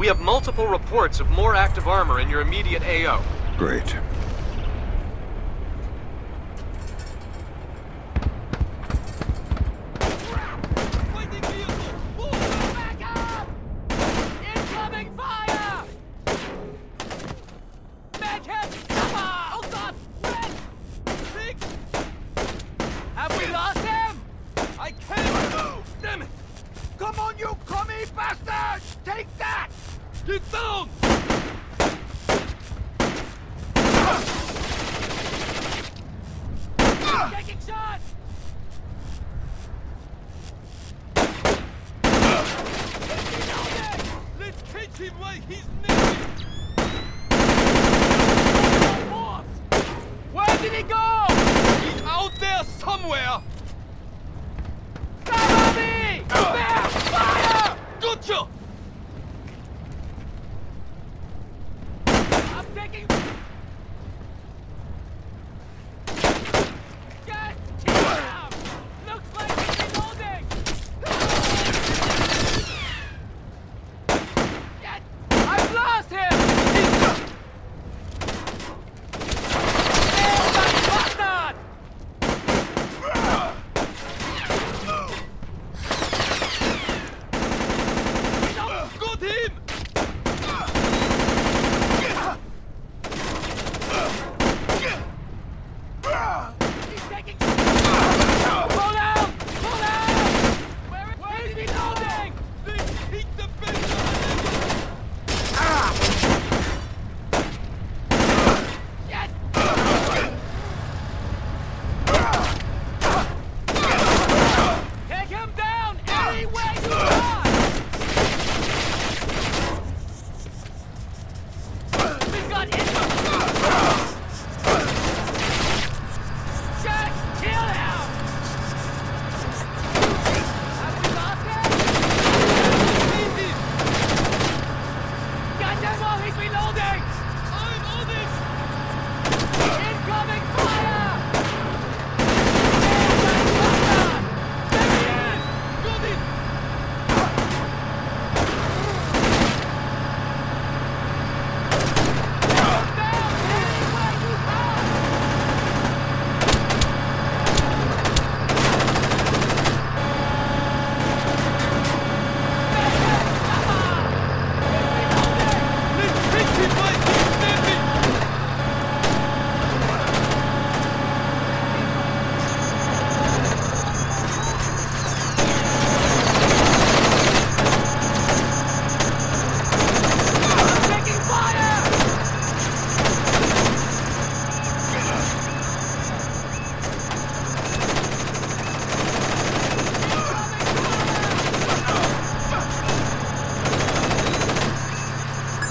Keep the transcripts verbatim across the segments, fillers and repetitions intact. We have multiple reports of more active armor in your immediate A O. Great.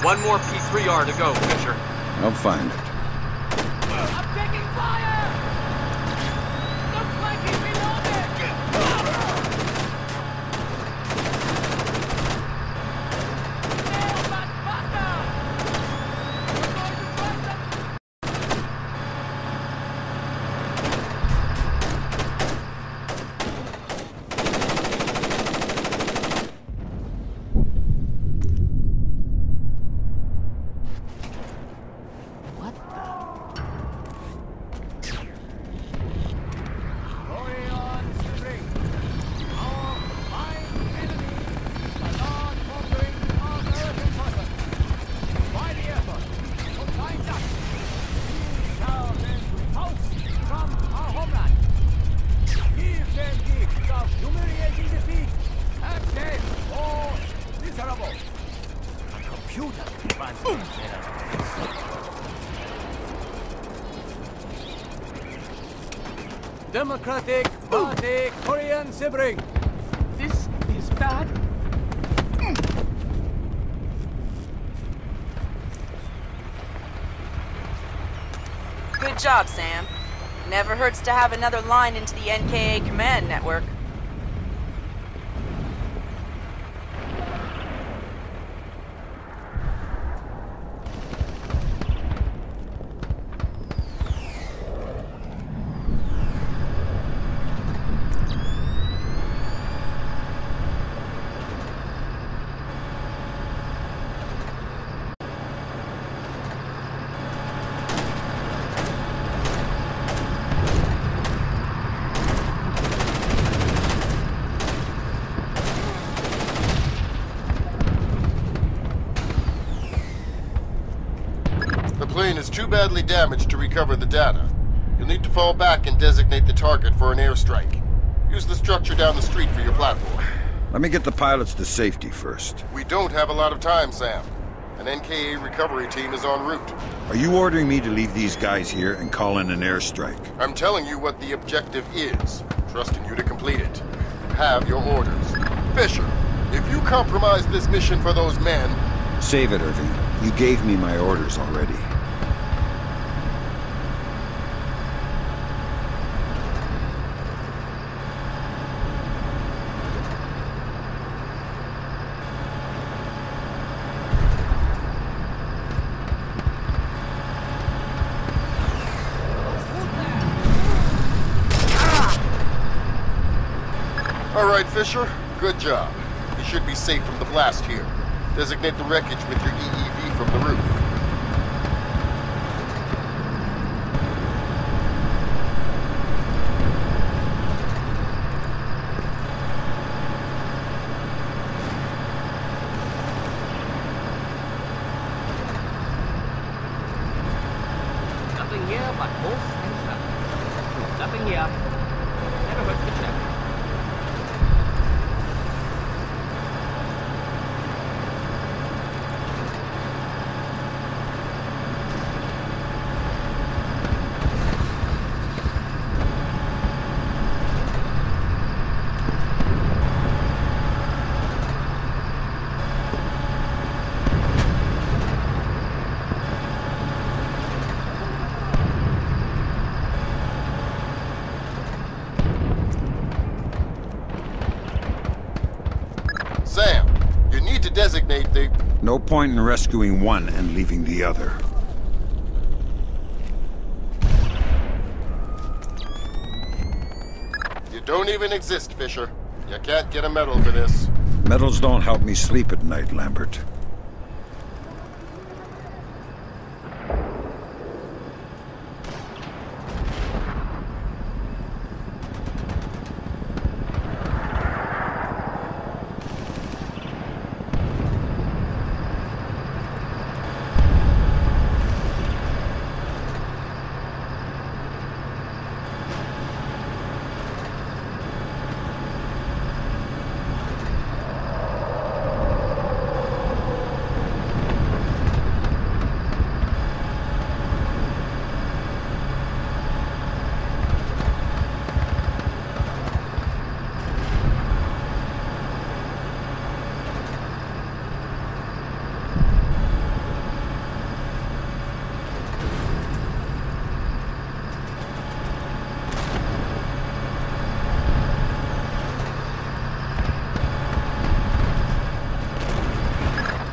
One more P three R to go, Fisher. I'll find it. Democratic Party Korean sibling. This is bad. Good job, Sam. Never hurts to have another line into the N K A command network. too badly damaged to recover the data. You'll need to fall back and designate the target for an airstrike. Use the structure down the street for your platform. Let me get the pilots to safety first. We don't have a lot of time, Sam. An N K A recovery team is en route. Are you ordering me to leave these guys here and call in an airstrike? I'm telling you what the objective is, trusting you to complete it. Have your orders. Fisher, if you compromise this mission for those men... Save it, Irving. You gave me my orders already. Fisher, good job. You should be safe from the blast here. Designate the wreckage with your E E V from the roof. Designate the... No point in rescuing one and leaving the other. You don't even exist, Fisher. You can't get a medal for this. Medals don't help me sleep at night, Lambert.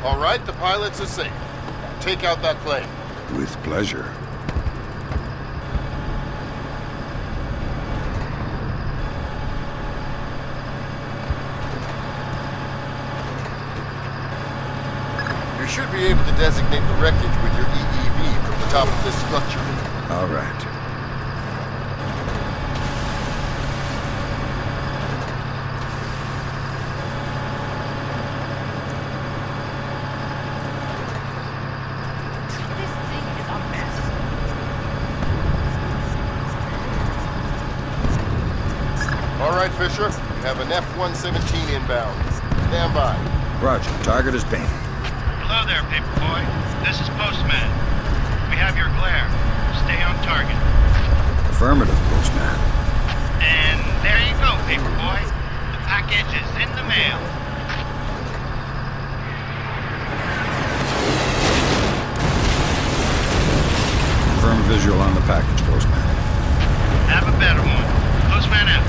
All right, the pilots are safe. Take out that plane. With pleasure. You should be able to designate the wreckage with your E E V from the top of this structure. All right. Fisher, we have an F one seventeen inbound. Stand by. Roger. Target is banned. Hello there, Paperboy. This is Postman. We have your glare. Stay on target. Affirmative, Postman. And there you go, Paperboy. The package is in the mail. Firm visual on the package, Postman. Have a better one. Postman out.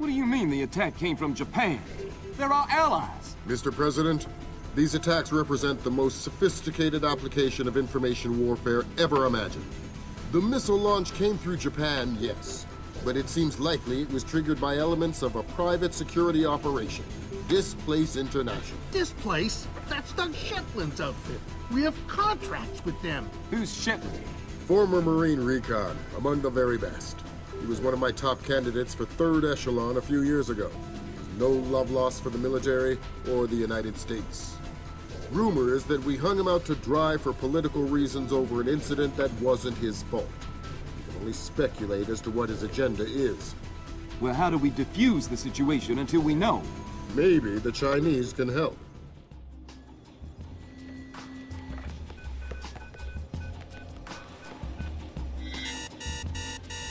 What do you mean the attack came from Japan? They're our allies. Mister President, these attacks represent the most sophisticated application of information warfare ever imagined. The missile launch came through Japan, yes, but it seems likely it was triggered by elements of a private security operation, Displace International. Displace? That's Doug Shetland's outfit. We have contracts with them. Who's Shetland? Former Marine recon, among the very best. He was one of my top candidates for Third Echelon a few years ago. There's no love lost for the military or the United States. Rumor is that we hung him out to dry for political reasons over an incident that wasn't his fault. You can only speculate as to what his agenda is. Well, how do we defuse the situation until we know? Maybe the Chinese can help.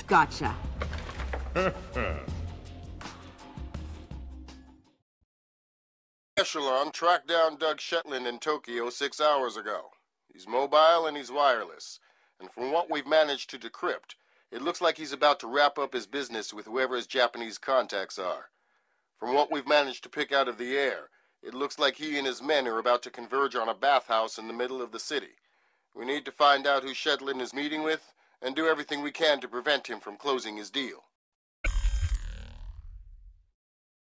Gotcha. Echelon tracked down Doug Shetland in Tokyo six hours ago. He's mobile and he's wireless. And from what we've managed to decrypt, it looks like he's about to wrap up his business with whoever his Japanese contacts are. From what we've managed to pick out of the air, it looks like he and his men are about to converge on a bathhouse in the middle of the city. We need to find out who Shetland is meeting with, and do everything we can to prevent him from closing his deal.